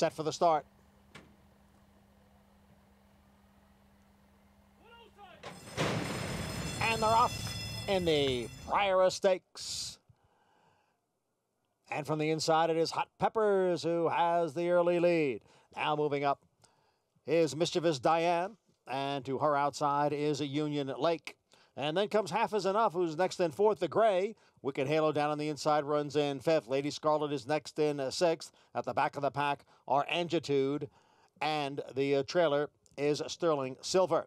Set for the start. And they're off in the Prioress Stakes. And from the inside, it is Hot Peppers who has the early lead. Now moving up is Mischievous Diane, and to her outside is a Union Lake. And then comes Half is Enough, who's next in fourth, the gray. Wicked Halo down on the inside runs in fifth. Lady Scarlet is next in sixth. At the back of the pack are Angitude, and the trailer is Sterling Silver.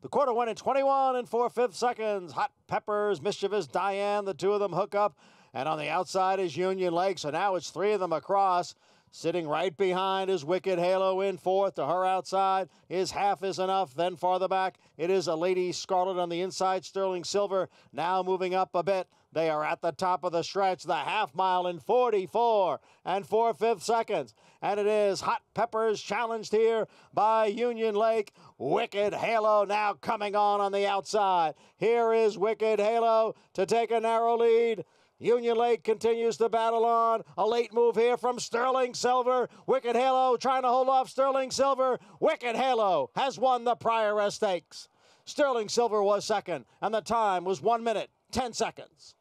The quarter went in 21 and 4/5 seconds. Hot Peppers, Mischievous Diane, the two of them hook up. And on the outside is Union Lake, so now it's three of them across. Sitting right behind is Wicked Halo in fourth. To her outside is Half is Enough. Then farther back, it is a Lady Scarlet on the inside, Sterling Silver. Now moving up a bit. They are at the top of the stretch, the half mile in 44 and 4/5 seconds. And it is Hot Peppers challenged here by Union Lake. Wicked Halo now coming on the outside. Here is Wicked Halo to take a narrow lead. Union Lake continues to battle on. A late move here from Sterling Silver. Wicked Halo trying to hold off Sterling Silver. Wicked Halo has won the Prioress Stakes. Sterling Silver was second, and the time was 1 minute, 10 seconds.